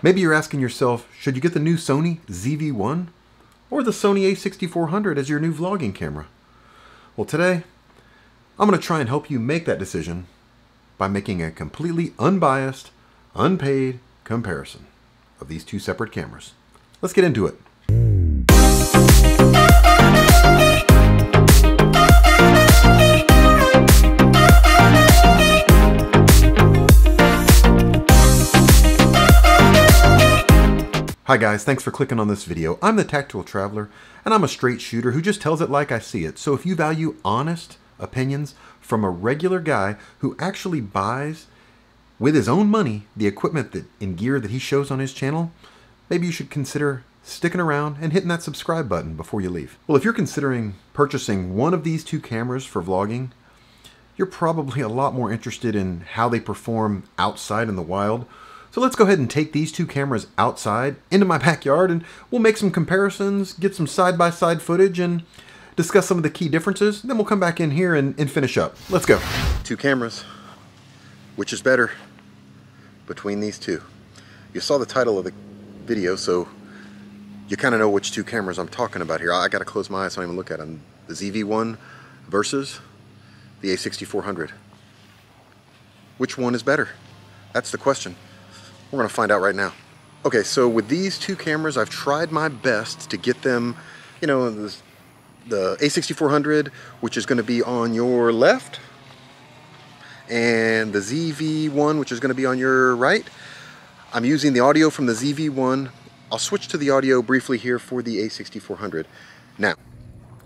Maybe you're asking yourself, should you get the new Sony ZV-1 or the Sony A6400 as your new vlogging camera? Well, today, I'm going to try and help you make that decision by making a completely unbiased, unpaid comparison of these two separate cameras. Let's get into it. Hi guys, thanks for clicking on this video. I'm the Tactical Traveler, and I'm a straight shooter who just tells it like I see it. So if you value honest opinions from a regular guy who actually buys with his own money the equipment and gear that he shows on his channel, maybe you should consider sticking around and hitting that subscribe button before you leave. Well, if you're considering purchasing one of these two cameras for vlogging, you're probably a lot more interested in how they perform outside in the wild. So let's go ahead and take these two cameras outside into my backyard, and we'll make some comparisons, get some side-by-side footage, and discuss some of the key differences. Then we'll come back in here and finish up. Let's go. Two cameras. Which is better between these two? You saw the title of the video, so you kind of know which two cameras I'm talking about here. I got to close my eyes so I don't even look at them. The ZV-1 versus the A6400. Which one is better? That's the question. We're gonna find out right now. Okay, so with these two cameras, I've tried my best to get them, you know, the A6400, which is gonna be on your left, and the ZV-1, which is gonna be on your right. I'm using the audio from the ZV-1. I'll switch to the audio briefly here for the A6400 now.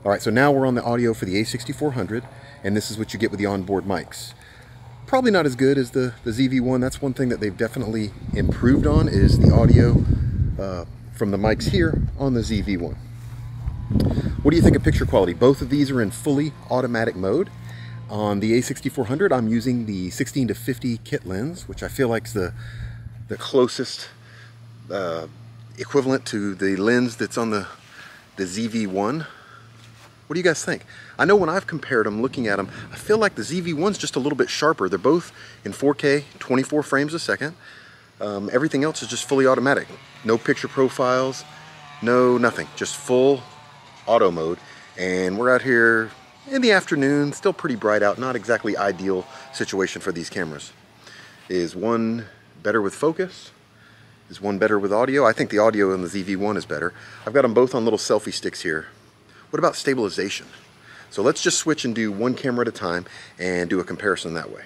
All right, so now we're on the audio for the A6400, and this is what you get with the onboard mics. Probably not as good as the ZV-1. That's one thing that they've definitely improved on, is the audio from the mics here on the ZV-1. What do you think of picture quality? Both of these are in fully automatic mode. On the A6400, I'm using the 16-50 kit lens, which I feel like is the closest equivalent to the lens that's on the ZV-1. What do you guys think? I know when I've compared them, looking at them, I feel like the ZV-1's just a little bit sharper. They're both in 4K, 24 frames a second. Everything else is just fully automatic. No picture profiles, no nothing. Just full auto mode. And we're out here in the afternoon, still pretty bright out. Not exactly ideal situation for these cameras. Is one better with focus? Is one better with audio? I think the audio in the ZV-1 is better. I've got them both on little selfie sticks here. What about stabilization? So let's just switch and do one camera at a time and do a comparison that way.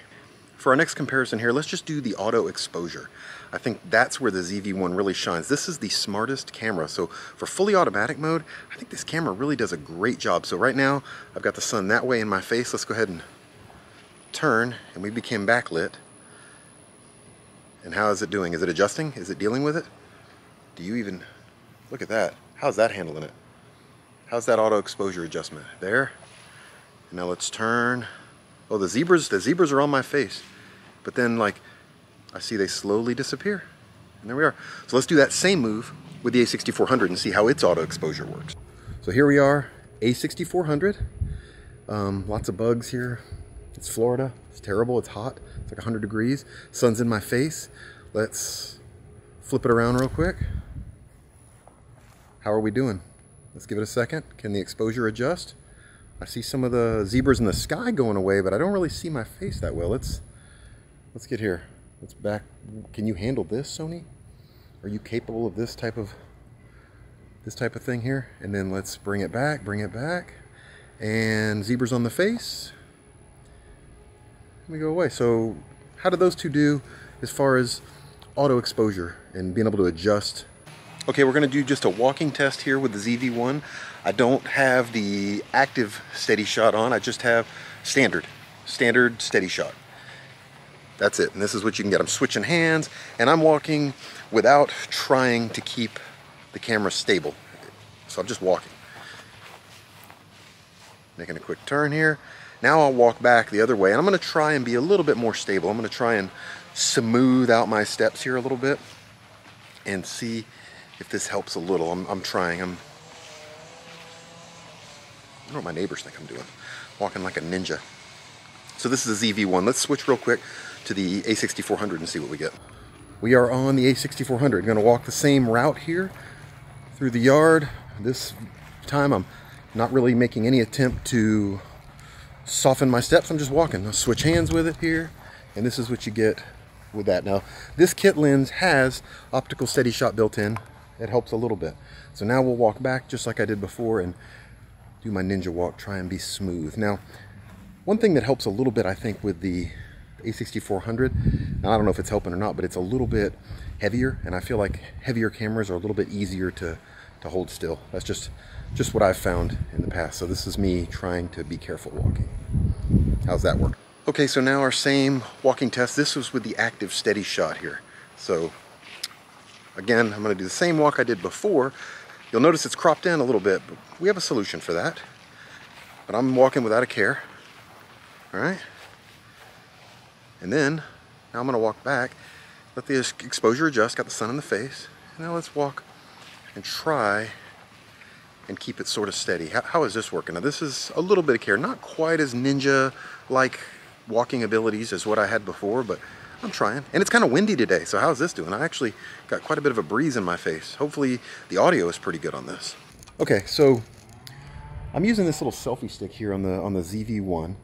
For our next comparison here, let's just do the auto exposure. I think that's where the ZV-1 really shines. This is the smartest camera. So for fully automatic mode, I think this camera really does a great job. So right now, I've got the sun that way in my face. Let's go ahead and turn, and we became backlit. And how is it doing? Is it adjusting? Is it dealing with it? Do you even, look at that. How's that handling it? How's that auto exposure adjustment? There. Now let's turn. Oh, the zebras are on my face. But then, like, I see they slowly disappear. And there we are. So let's do that same move with the A6400 and see how its auto exposure works. So here we are, A6400. Lots of bugs here. It's Florida. It's terrible. It's hot. It's like 100 degrees. Sun's in my face. Let's flip it around real quick. How are we doing? Let's give it a second. Can the exposure adjust? I see some of the zebras in the sky going away, but I don't really see my face that well. Let's get here. Let's back. Can you handle this, Sony? Are you capable of this type of thing here? And then let's bring it back. And zebras on the face. Let me go away. So how do those two do as far as auto exposure and being able to adjust? Okay, we're gonna do just a walking test here with the ZV-1. I don't have the active steady shot on, I just have standard steady shot. That's it, and this is what you can get. I'm switching hands, and I'm walking without trying to keep the camera stable. So I'm just walking. Making a quick turn here. Now I'll walk back the other way, and I'm gonna try and be a little bit more stable. I'm gonna try and smooth out my steps here a little bit and see if this helps a little. I'm trying. I don't know what my neighbors think I'm doing. Walking like a ninja. So this is a ZV-1. Let's switch real quick to the A6400 and see what we get. We are on the A6400. I'm going to walk the same route here through the yard. This time I'm not really making any attempt to soften my steps. I'm just walking. I'll switch hands with it here, and this is what you get with that. Now, this kit lens has optical steady shot built in. It helps a little bit. So now we'll walk back just like I did before and do my ninja walk, try and be smooth. Now, one thing that helps a little bit, I think, with the A6400, I don't know if it's helping or not, but it's a little bit heavier, and I feel like heavier cameras are a little bit easier to hold still. That's just what I've found in the past. So this is me trying to be careful walking. How's that work? Okay, so now our same walking test. This was with the active steady shot here. So again, I'm going to do the same walk I did before. You'll notice it's cropped in a little bit, but we have a solution for that. But I'm walking without a care. All right. And then, now I'm going to walk back, let the exposure adjust, got the sun in the face. Now let's walk and try and keep it sort of steady. How is this working? Now this is a little bit of care, not quite as ninja-like walking abilities as what I had before, but I'm trying. And it's kind of windy today, so how's this doing? I actually got quite a bit of a breeze in my face. Hopefully the audio is pretty good on this. Okay, so I'm using this little selfie stick here on the ZV-1.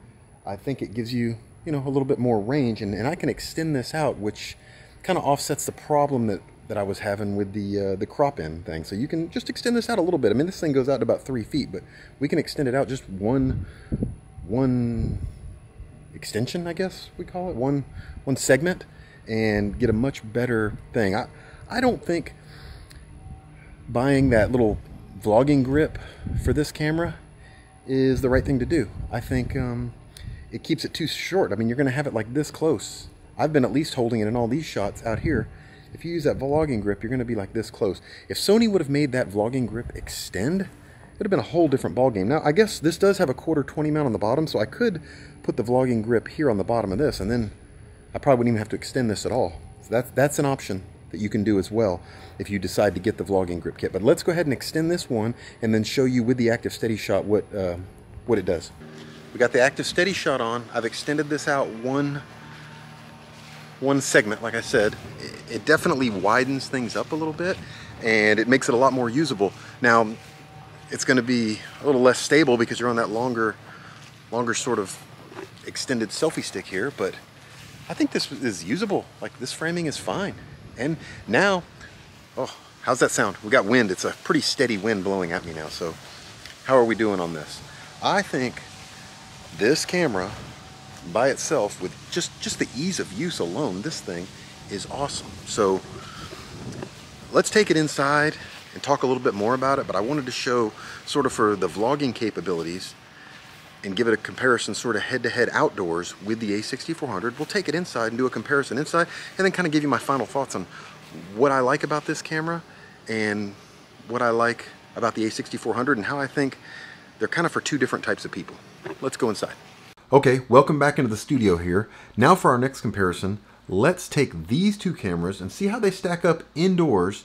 I think it gives you, you know, a little bit more range, and I can extend this out, which kind of offsets the problem that I was having with the crop in thing. So you can just extend this out a little bit. I mean, this thing goes out to about 3 feet, but we can extend it out just one extension, I guess we call it, one segment, and get a much better thing. I don't think buying that little vlogging grip for this camera is the right thing to do. I think it keeps it too short. I mean, you're gonna have it like this close. I've been at least holding it in all these shots out here. If you use that vlogging grip, you're gonna be like this close. If Sony would have made that vlogging grip extend, it would have been a whole different ball game. Now, I guess this does have a quarter 20 mount on the bottom, so I could put the vlogging grip here on the bottom of this, and then I probably wouldn't even have to extend this at all. So that's an option that you can do as well if you decide to get the vlogging grip kit. But let's go ahead and extend this one and then show you with the active steady shot what it does. We got the active steady shot on. I've extended this out one segment, like I said. It definitely widens things up a little bit, and it makes it a lot more usable. Now, it's gonna be a little less stable because you're on that longer sort of extended selfie stick here, but I think this is usable. Like, this framing is fine. And now, oh, how's that sound? We got wind. It's a pretty steady wind blowing at me now, so how are we doing on this? I think this camera by itself, with just the ease of use alone, this thing is awesome. So let's take it inside and talk a little bit more about it, but I wanted to show sort of for the vlogging capabilities and give it a comparison sort of head-to-head outdoors with the A6400. We'll take it inside and do a comparison inside, and then kind of give you my final thoughts on what I like about this camera and what I like about the A6400 and how I think they're kind of for two different types of people. Let's go inside. Okay, welcome back into the studio here. Now for our next comparison, let's take these two cameras and see how they stack up indoors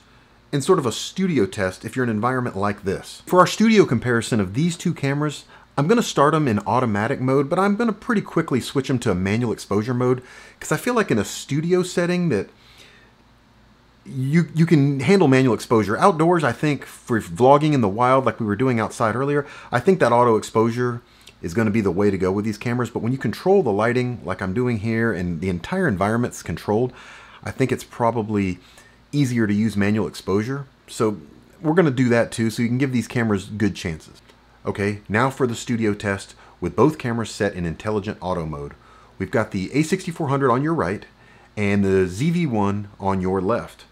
in sort of a studio test if you're in an environment like this. For our studio comparison of these two cameras, I'm gonna start them in automatic mode, but I'm gonna pretty quickly switch them to a manual exposure mode because I feel like in a studio setting that you can handle manual exposure. Outdoors, I think for vlogging in the wild like we were doing outside earlier, I think that auto exposure is going to be the way to go with these cameras. But when you control the lighting like I'm doing here and the entire environment's controlled, I think it's probably easier to use manual exposure. So we're going to do that too, so you can give these cameras good chances. Okay, now for the studio test with both cameras set in intelligent auto mode. We've got the A6400 on your right and the ZV-1 on your left.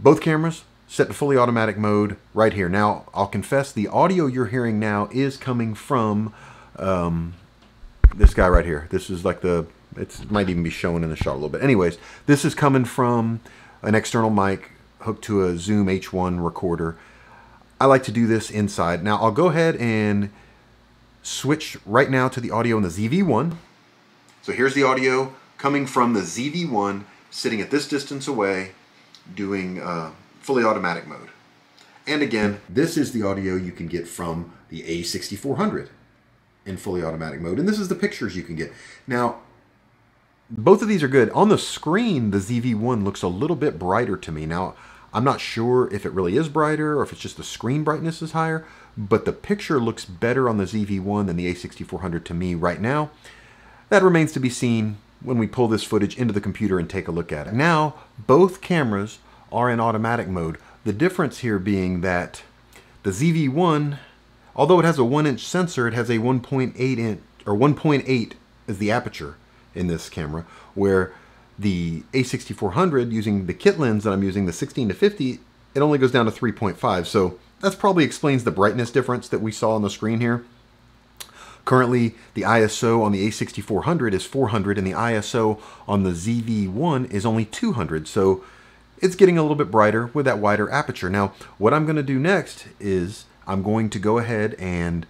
Both cameras set to fully automatic mode right here. Now, I'll confess, the audio you're hearing now is coming from this guy right here. This is like it might even be shown in the shot a little bit. Anyways, this is coming from an external mic hooked to a Zoom H1 recorder. I like to do this inside. Now, I'll go ahead and switch right now to the audio in the ZV-1. So here's the audio coming from the ZV-1, sitting at this distance away, doing fully automatic mode. And again, this is the audio you can get from the A6400 in fully automatic mode, and this is the pictures you can get. Now, both of these are good. On the screen, the ZV-1 looks a little bit brighter to me. Now, I'm not sure if it really is brighter or if it's just the screen brightness is higher, but the picture looks better on the ZV-1 than the A6400 to me right now. That remains to be seen when we pull this footage into the computer and take a look at it. Now, both cameras are in automatic mode. The difference here being that the ZV-1, although it has a 1-inch sensor, it has a 1.8 or 1.8 is the aperture in this camera, where the A6400, using the kit lens that I'm using, the 16-50, it only goes down to 3.5. So that probably explains the brightness difference that we saw on the screen here. Currently, the ISO on the A6400 is 400, and the ISO on the ZV-1 is only 200. So it's getting a little bit brighter with that wider aperture. Now, what I'm going to do next is I'm going to go ahead and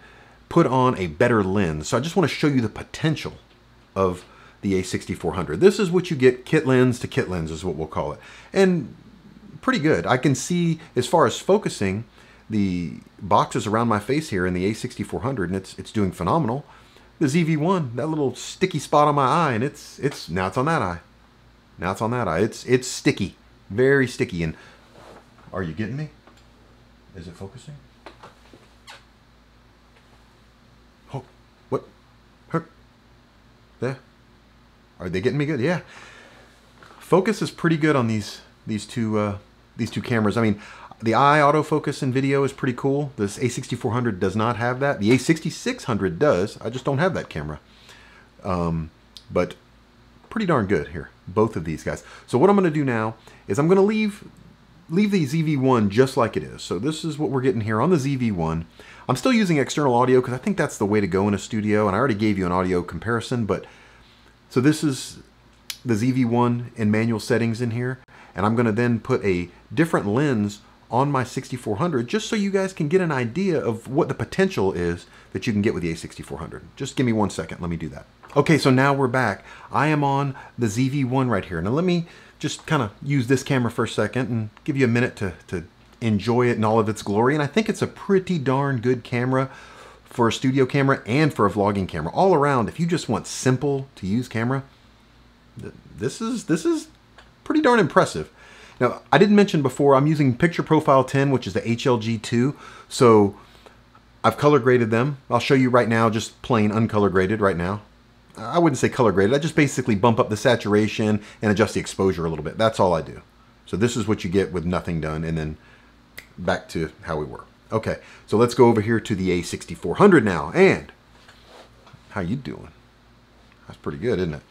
put on a better lens. So I just want to show you the potential of the A6400. This is what you get, kit lens to kit lens is what we'll call it. And pretty good. I can see, as far as focusing, the boxes around my face here in the A6400, and it's doing phenomenal. The ZV-1, that little sticky spot on my eye, and it's now it's on that eye. Now it's on that eye. It's sticky, very sticky. And are you getting me? Is it focusing? Oh, what? Her? There. Are they getting me good? Yeah. Focus is pretty good on these two cameras. I mean, the eye autofocus in video is pretty cool. This A6400 does not have that. The A6600 does. I just don't have that camera. But pretty darn good here, both of these guys. So what I'm going to do now is I'm going to leave the ZV-1 just like it is. So this is what we're getting here on the ZV-1. I'm still using external audio because I think that's the way to go in a studio. And I already gave you an audio comparison. But so this is the ZV-1 in manual settings in here. And I'm going to then put a different lens on my 6400, just so you guys can get an idea of what the potential is that you can get with the A6400. Just give me 1 second, let me do that. Okay, so now we're back. I am on the ZV-1 right here. Now let me just kind of use this camera for a second and give you a minute to enjoy it in all of its glory. And I think it's a pretty darn good camera for a studio camera and for a vlogging camera. All around, if you just want simple to use camera, this is pretty darn impressive. Now, I didn't mention before, I'm using Picture Profile 10, which is the HLG2, so I've color graded them. I'll show you right now, just plain uncolor graded right now. I wouldn't say color graded, I just basically bump up the saturation and adjust the exposure a little bit. That's all I do. So this is what you get with nothing done, and then back to how we were. Okay, so let's go over here to the A6400 now, and how you doing? That's pretty good, isn't it?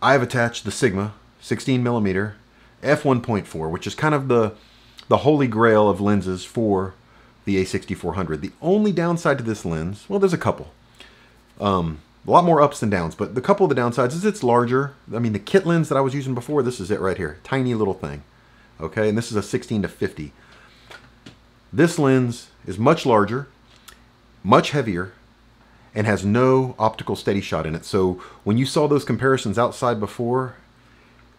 I've attached the Sigma 16mm f/1.4, which is kind of the holy grail of lenses for the A6400. The only downside to this lens, well, there's a couple. A lot more ups than downs, but the couple of the downsides is it's larger. I mean, the kit lens that I was using before, this is it right here. Tiny little thing. Okay, and this is a 16-50. This lens is much larger, much heavier, and has no optical steady shot in it. So when you saw those comparisons outside before,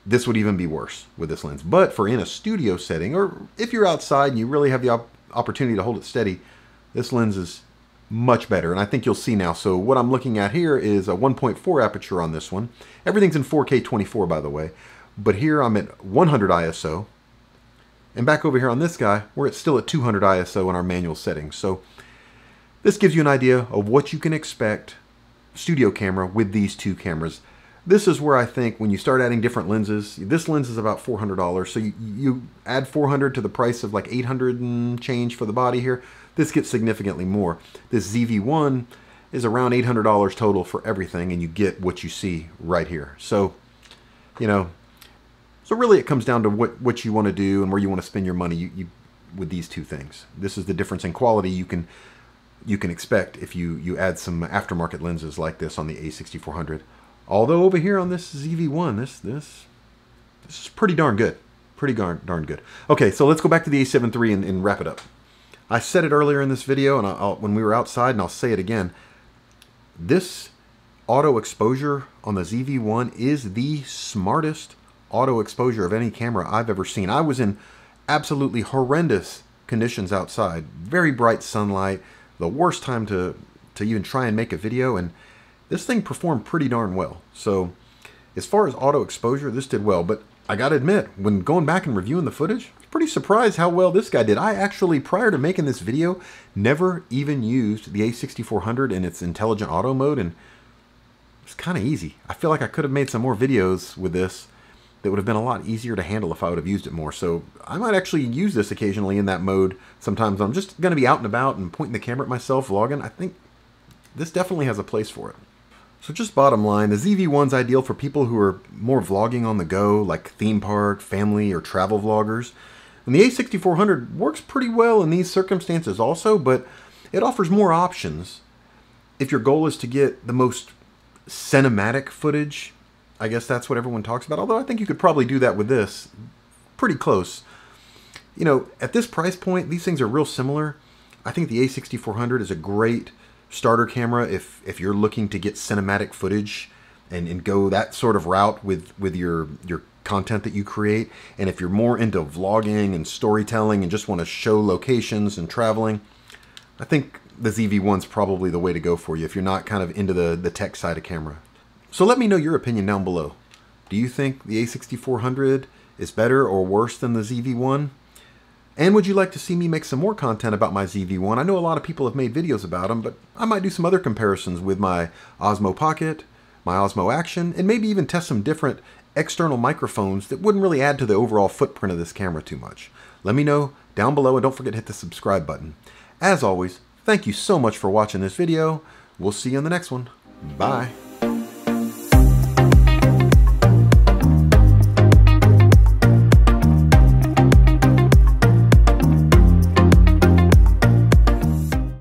this would even be worse with this lens. But for in a studio setting, or if you're outside and you really have the opportunity to hold it steady, this lens is much better. And I think you'll see now. So what I'm looking at here is a 1.4 aperture on this one. Everything's in 4K 24, by the way. But here I'm at 100 ISO. And back over here on this guy, we're still at 200 ISO in our manual settings. So this gives you an idea of what you can expect studio camera with these two cameras. This is where I think when you start adding different lenses, this lens is about $400. So you add 400 to the price of like 800 and change for the body here. This gets significantly more. This ZV-1 is around $800 total for everything, and you get what you see right here. So, you know, so really it comes down to what you want to do and where you want to spend your money with these two things. This is the difference in quality you can expect if you add some aftermarket lenses like this on the A6400. Although over here on this ZV-1, this is pretty darn good. Pretty darn good. Okay, so let's go back to the A7 III and wrap it up. I said it earlier in this video, and when we were outside, and I'll say it again. This auto exposure on the ZV-1 is the smartest auto exposure of any camera I've ever seen. I was in absolutely horrendous conditions outside. Very bright sunlight. The worst time to even try and make a video, and this thing performed pretty darn well. So As far as auto exposure, this did well, but I gotta admit, when going back and reviewing the footage, I was pretty surprised how well this guy did. I actually, prior to making this video, never even used the A6400 in its intelligent auto mode, and it's kind of easy. I feel like I could have made some more videos with this that would have been a lot easier to handle if I would have used it more. So I might actually use this occasionally in that mode. Sometimes I'm just gonna be out and about and pointing the camera at myself, vlogging. I think this definitely has a place for it. So just bottom line, the ZV-1's ideal for people who are more vlogging on the go, like theme park, family, or travel vloggers. And the A6400 works pretty well in these circumstances also, but it offers more options if your goal is to get the most cinematic footage. I guess that's what everyone talks about, although I think you could probably do that with this. Pretty close. You know, at this price point, these things are real similar. I think the A6400 is a great starter camera if you're looking to get cinematic footage and go that sort of route with your content that you create. And if you're more into vlogging and storytelling and just want to show locations and traveling, I think the ZV-1's probably the way to go for you if you're not kind of into the tech side of camera. So let me know your opinion down below. Do you think the A6400 is better or worse than the ZV-1? And would you like to see me make some more content about my ZV-1? I know a lot of people have made videos about them, but I might do some other comparisons with my Osmo Pocket, my Osmo Action, and maybe even test some different external microphones that wouldn't really add to the overall footprint of this camera too much. Let me know down below, and don't forget to hit the subscribe button. As always, thank you so much for watching this video. We'll see you on the next one. Bye.